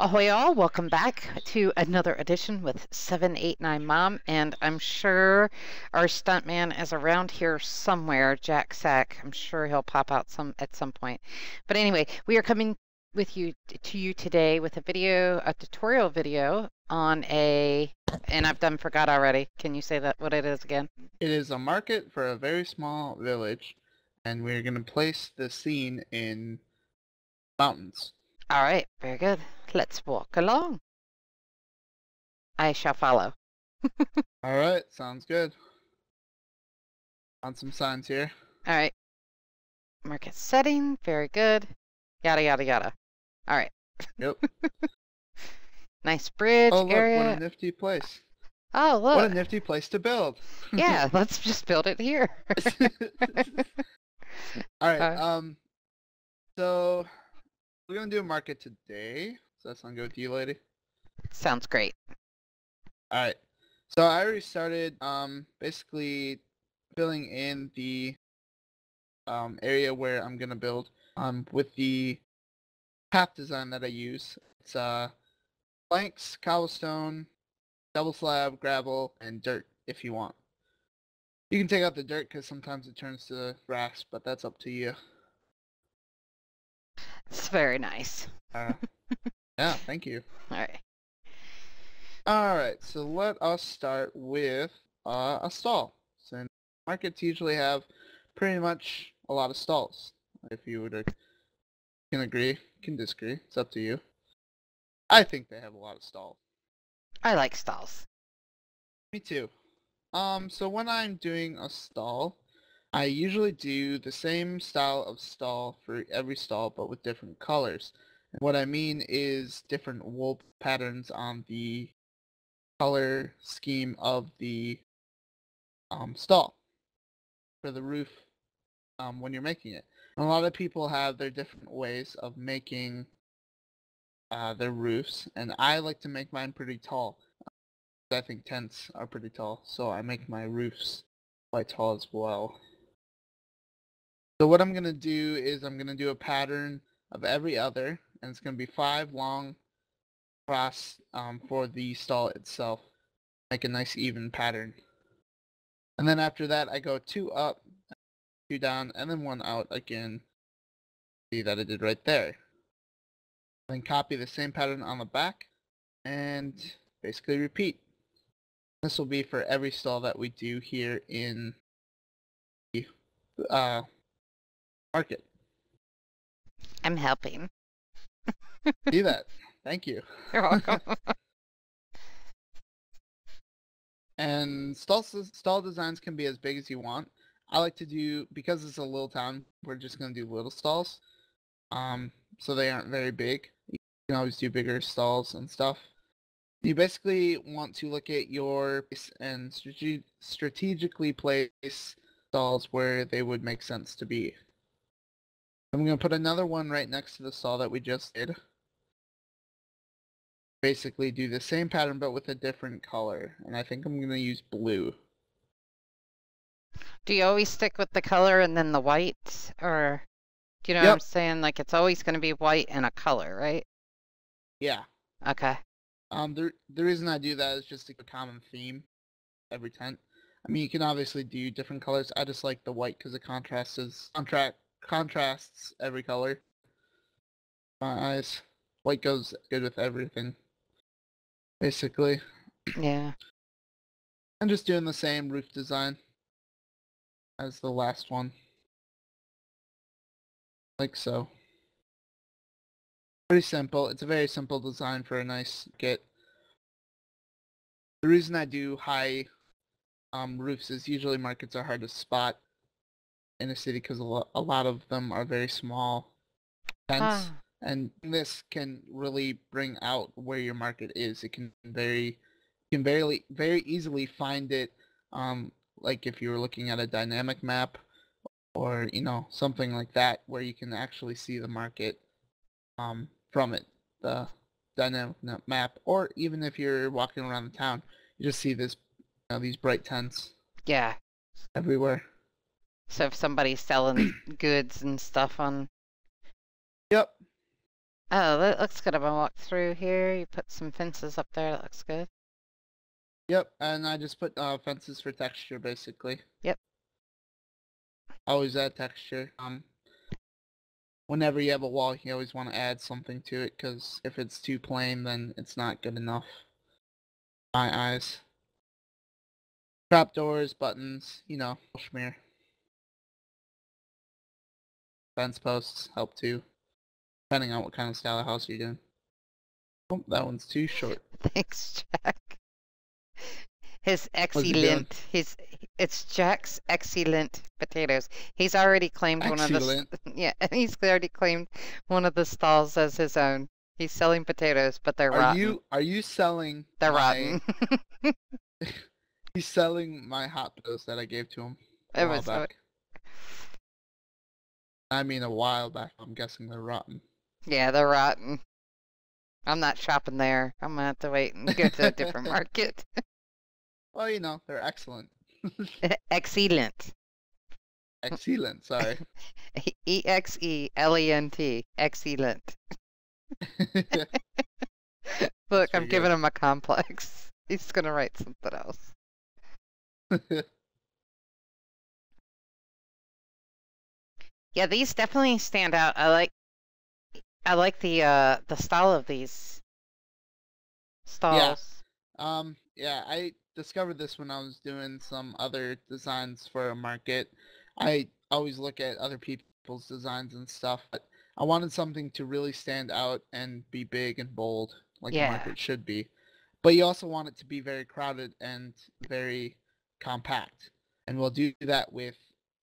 Ahoy all, welcome back to another edition with 789mom, and I'm sure our stuntman is around here somewhere, Jack Sack. I'm sure he'll pop out at some point. But anyway, we are coming with you today with a tutorial video on a, and I've done forgot already. Can you say that what it is again? It is a market for a very small village, and we're going to place the scene in mountains. All right, very good. Let's walk along. I shall follow. All right, sounds good. On some signs here. All right. Market setting, very good. Yada, yada, yada. All right. Yep. Nice bridge area. Look, what a nifty place. Oh, look. What a nifty place to build. Yeah, let's just build it here. All right, so... we're going to do a market today. Does that sound good with you, lady? Sounds great. Alright. So I already started basically filling in the area where I'm going to build with the path design that I use. It's planks, cobblestone, double slab, gravel, and dirt if you want. You can take out the dirt because sometimes it turns to grass, but that's up to you. It's very nice. Yeah, thank you. Alright. Alright, so let us start with a stall. So markets usually have pretty much a lot of stalls. If you would can agree, can disagree, it's up to you. I think they have a lot of stalls. I like stalls. Me too. So when I'm doing a stall, I usually do the same style of stall for every stall, but with different colors. And what I mean is different wool patterns on the color scheme of the stall for the roof when you're making it. And a lot of people have their different ways of making their roofs, and I like to make mine pretty tall. I think tents are pretty tall, so I make my roofs quite tall as well. So what I'm going to do is I'm going to do a pattern of every other, and it's going to be 5 long across for the stall itself. Make a nice even pattern. And then after that I go 2 up, 2 down, and then 1 out again. See that I did right there. Then copy the same pattern on the back and basically repeat. This will be for every stall that we do here in the market. I'm helping. Do that. Thank you. You're welcome. And stall designs can be as big as you want. I like to do, because it's a little town, we're just going to do little stalls. So they aren't very big. You can always do bigger stalls and stuff. You basically want to look at your place and strategically place stalls where they would make sense to be. I'm going to put another one right next to the stall that we just did. Basically do the same pattern but with a different color. And I think I'm going to use blue. Do you always stick with the color and then the white? Or do you know what I'm saying? Like it's always going to be white and a color, right? Yeah. Okay. The reason I do that is just a common theme every tent. I mean, you can obviously do different colors. I just like the white because it contrasts every color. My eyes. White goes good with everything, basically. Yeah. I'm just doing the same roof design as the last one. Like so. Pretty simple. It's a very simple design for a nice get. The reason I do high roofs is usually markets are hard to spot in a city because a lot of them are very small tents, and this can really bring out where your market is. It can very easily find it, like if you were looking at a dynamic map or something like that, where you can actually see the market from it, the dynamic map, or even if you're walking around the town, you just see this. These bright tents. Yeah. Everywhere. So if somebody's selling goods and stuff on... Yep. Oh, that looks good. I'm gonna walk through here. You put some fences up there. That looks good. Yep, and I just put fences for texture, basically. Yep. Always add texture. Whenever you have a wall, you always want to add something to it, because if it's too plain, then it's not good enough. My eyes. Trapdoors, buttons, you know, schmear. Fence posts help too, depending on what kind of style of house you're doing. Oh, that one's too short. Thanks, Jack. His excellent. It's Jack's excellent potatoes. He's already claimed one of the he's already claimed one of the stalls as his own. He's selling potatoes, but they're rotten. Are you selling? They're rotten. He's selling my hot potatoes that I gave to him a while back. I mean, a while back. I'm guessing they're rotten. Yeah, they're rotten. I'm not shopping there. I'm gonna have to wait and go to a different market. Well, you know, they're excellent. Excellent. Excellent. Sorry. E-X-E-L-E-N-T. Excellent. Look, I'm giving him a complex. He's gonna write something else. Yeah, these definitely stand out. I like the style of these stalls. Yeah. Yeah, I discovered this when I was doing some other designs for a market. I always look at other people's designs and stuff, but I wanted something to really stand out and be big and bold, like a market should be. But you also want it to be very crowded and very compact. And we'll do that with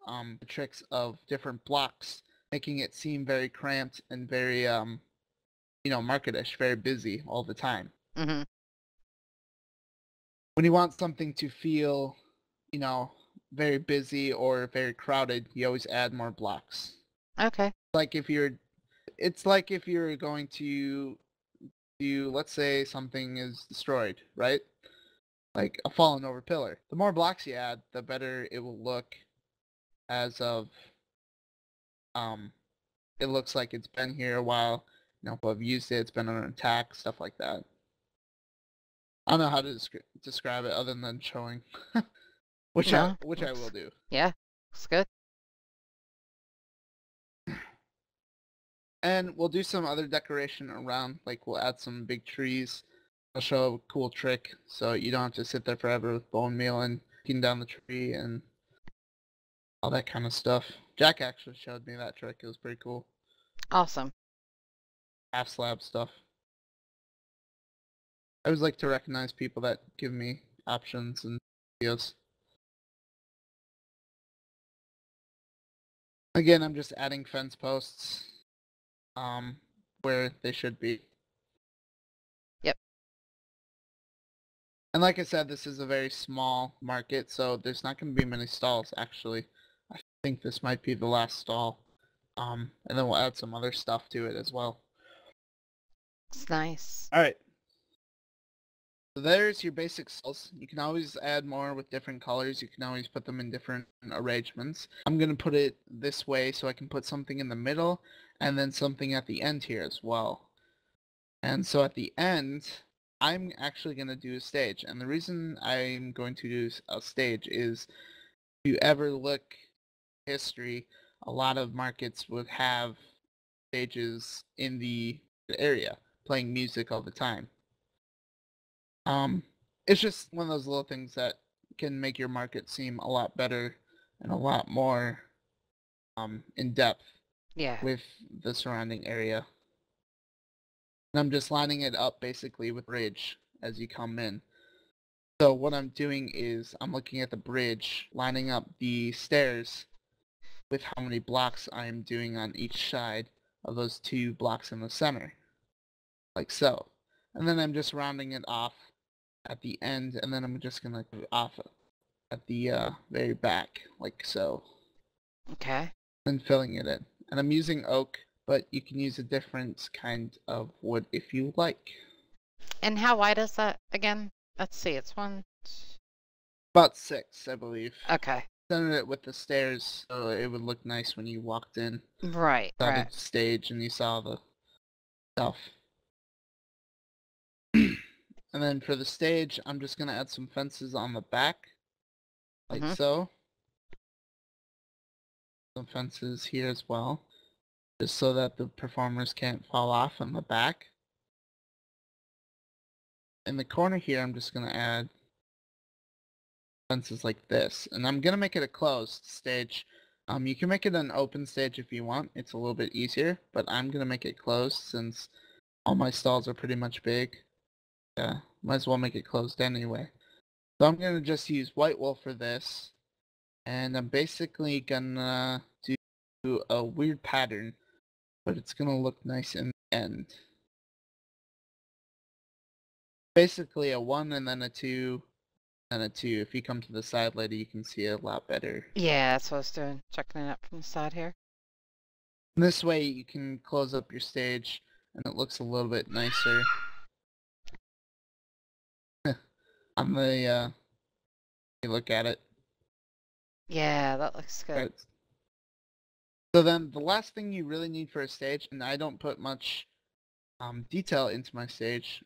the tricks of different blocks, making it seem very cramped and very, you know, marketish, very busy all the time. Mm-hmm. When you want something to feel, you know, very busy or very crowded, you always add more blocks. Okay. It's like if you're going to do, let's say something is destroyed, right? Like a fallen over pillar. The more blocks you add, the better it will look. As of, it looks like it's been here a while. You know, but I've used it. It's been under attack, stuff like that. I don't know how to describe it other than showing, which I will do. Yeah, looks good. And we'll do some other decoration around. Like we'll add some big trees. I'll show a cool trick so you don't have to sit there forever with bone meal and looking down the tree and. All that kind of stuff. Jack actually showed me that trick. It was pretty cool. Awesome. Half slab stuff. I always like to recognize people that give me options and videos. Again, I'm just adding fence posts where they should be. Yep. And like I said, this is a very small market, so there's not going to be many stalls, actually. I think this might be the last stall, and then we'll add some other stuff to it as well. It's nice. All right. So there's your basic stalls. You can always add more with different colors. You can always put them in different arrangements. I'm gonna put it this way so I can put something in the middle, and then something at the end here as well. And so at the end, I'm actually gonna do a stage. And the reason I'm going to do a stage is, if you ever look. History, a lot of markets would have stages in the area playing music all the time. It's just one of those little things that can make your market seem a lot better and a lot more in depth with the surrounding area. And I'm just lining it up basically with bridge as you come in. So what I'm doing is I'm looking at the bridge, lining up the stairs with how many blocks I am doing on each side of those two blocks in the center. Like so. And then I'm just rounding it off at the end, and then I'm just going to go off at the very back, like so. Okay. And filling it in. And I'm using oak, but you can use a different kind of wood if you like. And how wide is that again? Let's see, it's one... About 6, I believe. Okay. Centered it with the stairs, so it would look nice when you walked in. Right. Stage, and you saw the stuff. And then for the stage, I'm just going to add some fences on the back, like so. Some fences here as well, just so that the performers can't fall off on the back. In the corner here, I'm just going to add fences like this, and I'm going to make it a closed stage. You can make it an open stage if you want. It's a little bit easier, but I'm going to make it closed since all my stalls are pretty much big. Yeah, might as well make it closed anyway. So I'm going to just use white wool for this. And I'm basically going to do a weird pattern, but it's going to look nice in the end. Basically a 1 and then a 2 and a 2. If you come to the side later, you can see it a lot better. Yeah, that's what I was doing, checking it out from the side here. This way you can close up your stage and it looks a little bit nicer. On the, you look at it. Yeah, that looks good. Right. So then the last thing you really need for a stage, and I don't put much detail into my stage.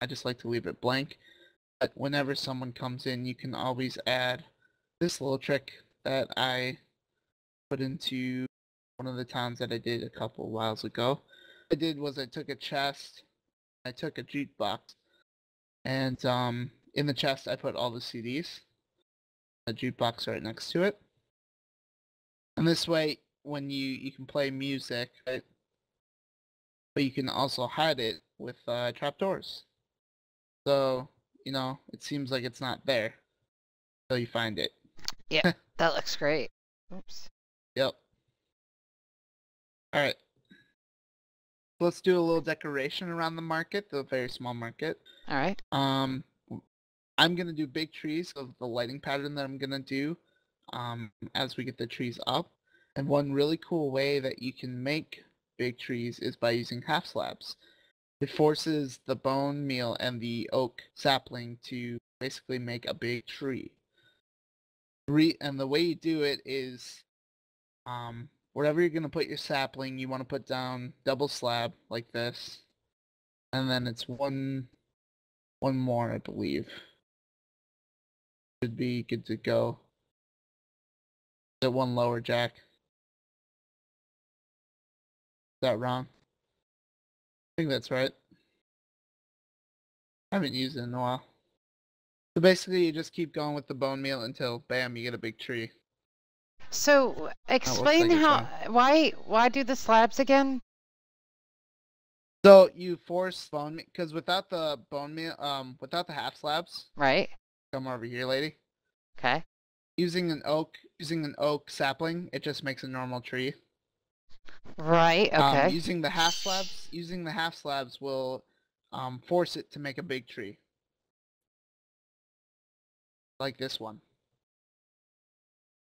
I just like to leave it blank. But whenever someone comes in, you can always add this little trick that I put into one of the towns that I did a couple whiles ago. What I did was I took a chest, I took a jukebox, and in the chest, I put all the CDs, a jukebox right next to it. And this way, when you can play music, right? But you can also hide it with trapdoors. So, you know, it seems like it's not there until you find it. Yeah, that looks great. Oops. Yep. Alright. Let's do a little decoration around the market, the very small market. Alright. I'm going to do big trees of the lighting pattern that I'm going to do as we get the trees up. And one really cool way that you can make big trees is by using half slabs. It forces the bone meal and the oak sapling to basically make a big tree. And the way you do it is wherever you're going to put your sapling, you want to put down double slab like this. And then it's one more, I believe. Should be good to go. Is it one lower, Jack? Is that wrong? I think that's right. I haven't used it in a while. So basically, you just keep going with the bone meal until, bam, you get a big tree. So, explain why do the slabs again? So you force bone meal, because without the bone meal, without the half slabs. Right. Come over here, lady. Okay. Using an oak sapling, it just makes a normal tree. Right. Okay. Using the half slabs will force it to make a big tree, like this one.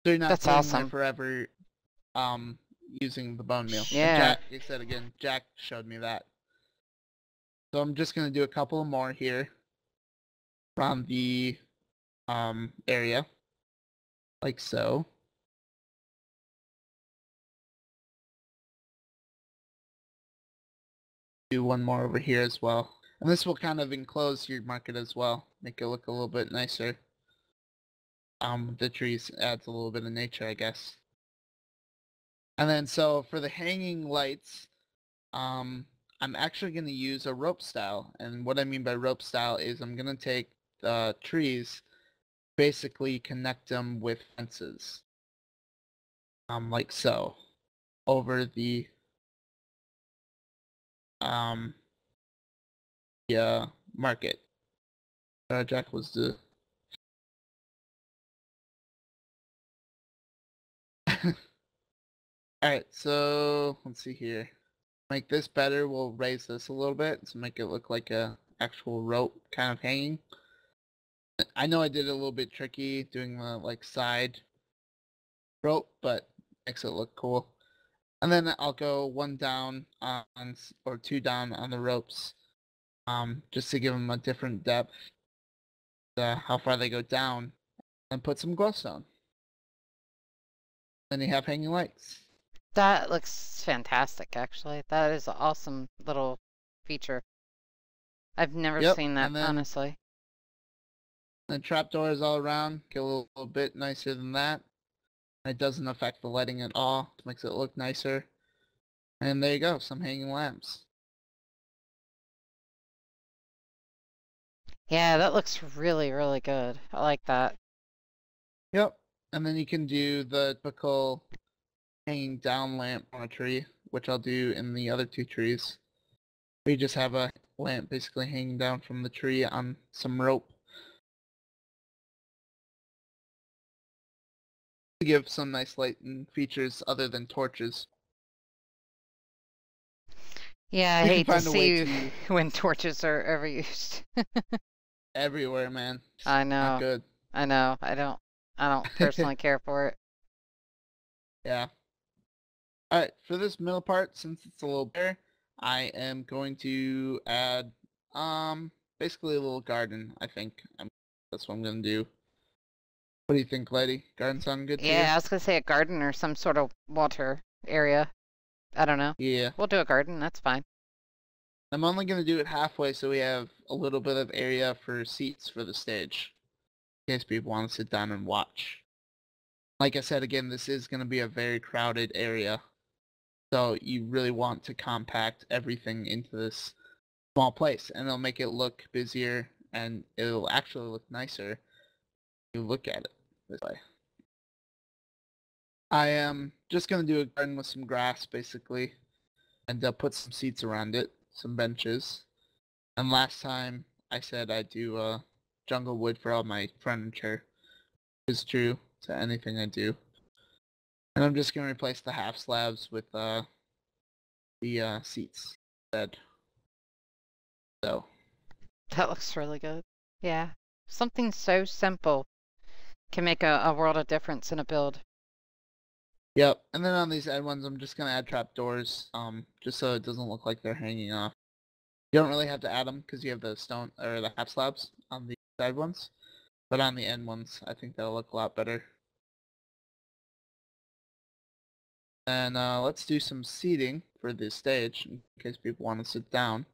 So you're not That's awesome. Forever, using the bone meal. Yeah. Jack, you said again. Jack showed me that. So I'm just gonna do a couple more here from the area, like so. Do one more over here as well. And this will kind of enclose your market as well. Make it look a little bit nicer. The trees adds a little bit of nature, I guess. And then so for the hanging lights, I'm actually going to use a rope style. And what I mean by rope style is I'm going to take the trees, basically connect them with fences. Like so. Over the market. Jack was the... Alright, so let's see here. Make this better, we'll raise this a little bit to make it look like a actual rope kind of hanging. I know I did it a little bit tricky doing the like side rope, but makes it look cool. And then I'll go one down on or two down on the ropes, just to give them a different depth, how far they go down, and put some glowstone. Then you have hanging lights. That looks fantastic, actually. That is an awesome little feature. I've never seen that, honestly. The trapdoors all around get a little bit nicer than that. It doesn't affect the lighting at all. It makes it look nicer. And there you go, some hanging lamps. Yeah, that looks really, really good. I like that. Yep. And then you can do the typical hanging down lamp on a tree, which I'll do in the other two trees. We just have a lamp basically hanging down from the tree on some rope. To give some nice lighting features other than torches. Yeah, I hate to see when torches are ever used. Everywhere, man. It's I know. Not good. I know. I don't personally care for it. Yeah. Alright, for this middle part, since it's a little bare, I am going to add basically a little garden, I think. That's what I'm gonna do. What do you think, Lady? Garden sound good to you? Yeah, I was gonna say a garden or some sort of water area. I don't know. Yeah. We'll do a garden, that's fine. I'm only going to do it halfway so we have a little bit of area for seats for the stage. In case people want to sit down and watch. Like I said, again, this is going to be a very crowded area. So you really want to compact everything into this small place. And it'll make it look busier and it'll actually look nicer if you look at it this way. I am just going to do a garden with some grass, basically, and put some seats around it, some benches. And last time I said I'd do jungle wood for all my furniture, which is true to anything I do. And I'm just going to replace the half slabs with the seats instead. So. That looks really good. Yeah. Something so simple can make a world of difference in a build. Yep, and then on these end ones, I'm just going to add trapdoors, just so it doesn't look like they're hanging off. You don't really have to add them, because you have the stone, or the half slabs on the side ones. But on the end ones, I think that'll look a lot better. And let's do some seating for this stage, in case people want to sit down.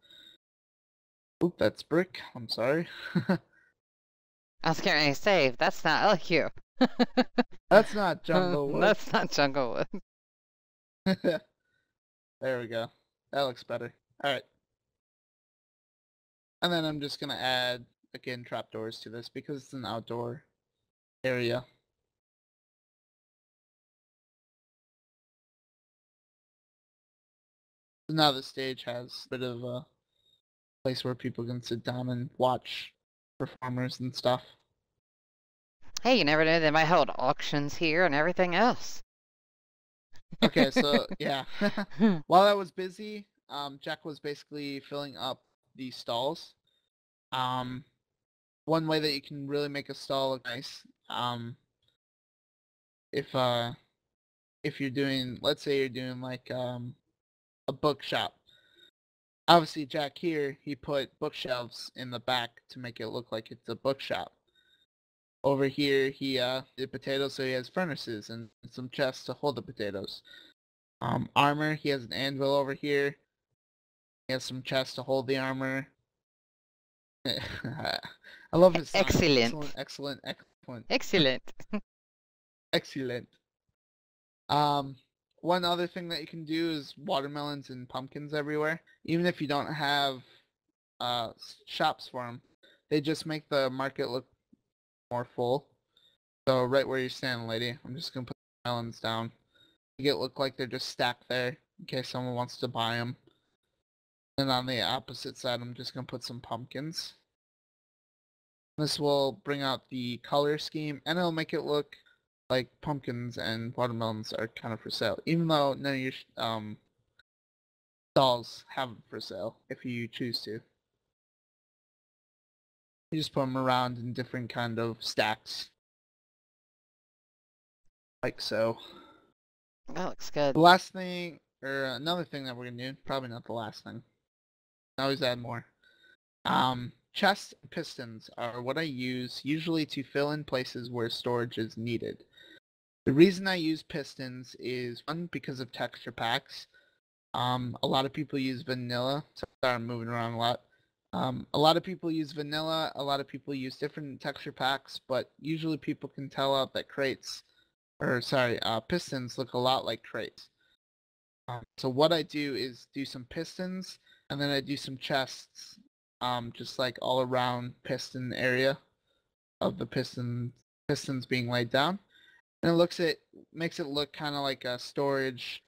Oop, that's brick, I'm sorry. I was getting to say, that's not like you. That's not jungle wood. That's not jungle wood. There we go. That looks better. Alright. And then I'm just going to add, again, trapdoors to this because it's an outdoor area. So now the stage has a bit of a place where people can sit down and watch performers and stuff. Hey, you never know, they might hold auctions here and everything else. Okay, so, yeah. While I was busy, Jack was basically filling up the stalls. One way that you can really make a stall look nice, if you're doing, let's say you're doing, like, a bookshop. Obviously, Jack here, he put bookshelves in the back to make it look like it's a bookshop. Over here, he did potatoes, so he has furnaces and some chests to hold the potatoes. Armor, he has an anvil over here. He has some chests to hold the armor. I love his song. Excellent. Excellent, excellent, excellent. Excellent. One other thing that you can do is watermelons and pumpkins everywhere. Even if you don't have shops for them, they just make the market look more full. So right where you're standing, Lady, I'm just going to put the melons down. Make it look like they're just stacked there in case someone wants to buy them. And on the opposite side, I'm just going to put some pumpkins. This will bring out the color scheme and it'll make it look like pumpkins and watermelons are kind of for sale. Even though none of your stalls have them for sale if you choose to. You just put them around in different kind of stacks. Like so. That looks good. The last thing, or another thing that we're going to do, probably not the last thing. I always add more. Chests and pistons are what I use usually to fill in places where storage is needed. The reason I use pistons is, one, because of texture packs. A lot of people use vanilla. Sorry, I'm moving around a lot. A lot of people use vanilla. A lot of people use different texture packs, but usually people can tell out that pistons look a lot like crates. So what I do is do some pistons, and then I do some chests, just like all around piston area of the pistons being laid down, and it makes it look kind of like a storage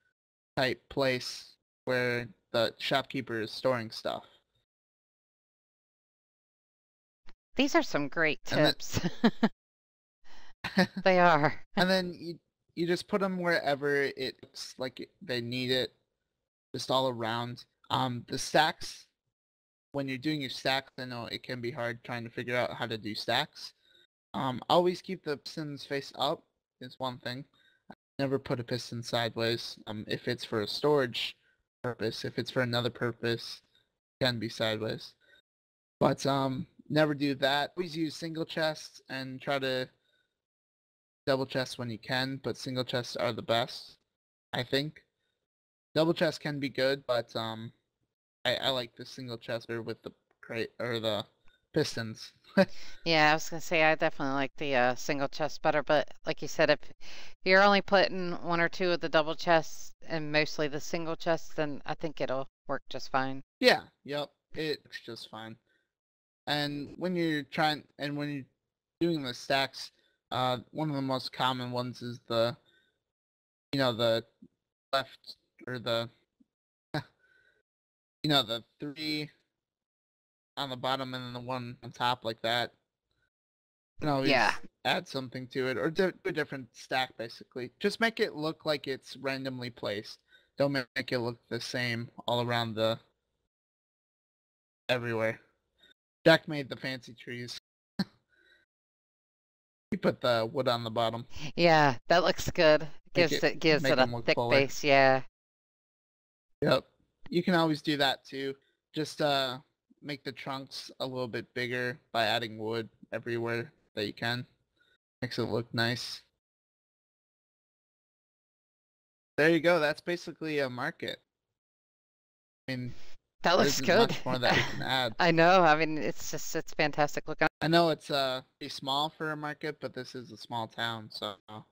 type place where the shopkeeper is storing stuff. These are some great tips. They are. And then you just put them wherever it's like they need it, just all around. The stacks, when you're doing your stacks, I know it can be hard trying to figure out how to do stacks. Always keep the pistons face up is one thing. I never put a piston sideways. If it's for a storage purpose, if it's for another purpose, it can be sideways. But never do that. Always use single chests and try to double chests when you can, but single chests are the best, I think. Double chests can be good, but I like the single chest with the crate or the pistons. Yeah, I was gonna say I definitely like the single chest better, but like you said, if you're only putting one or two of the double chests and mostly the single chests, then I think it'll work just fine. Yeah, yep, it's just fine. And when you're doing the stacks, one of the most common ones is the left, or the, the three on the bottom and then the one on top like that. You know, yeah. Add something to it, or do a different stack, basically. Just make it look like it's randomly placed. Don't make it look the same all around everywhere. Jack made the fancy trees. You put the wood on the bottom. Yeah, that looks good. Gives it a thick base, yeah. Yep. You can always do that too. Just make the trunks a little bit bigger by adding wood everywhere that you can. Makes it look nice. There you go. That's basically a market. I mean, that looks good. Much more that we can add. I know. I mean, it's fantastic looking. I know it's pretty small for a market, but this is a small town, so. All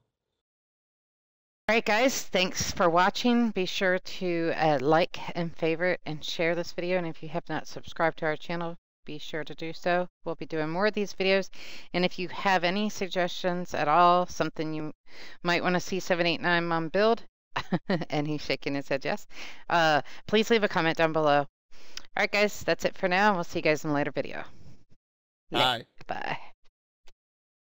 right, guys. Thanks for watching. Be sure to like and favorite and share this video. And if you have not subscribed to our channel, be sure to do so. We'll be doing more of these videos. And if you have any suggestions at all, something you might want to see 789mom build, and he's shaking his head yes, please leave a comment down below. All right, guys, that's it for now. We'll see you guys in a later video. Bye. Bye.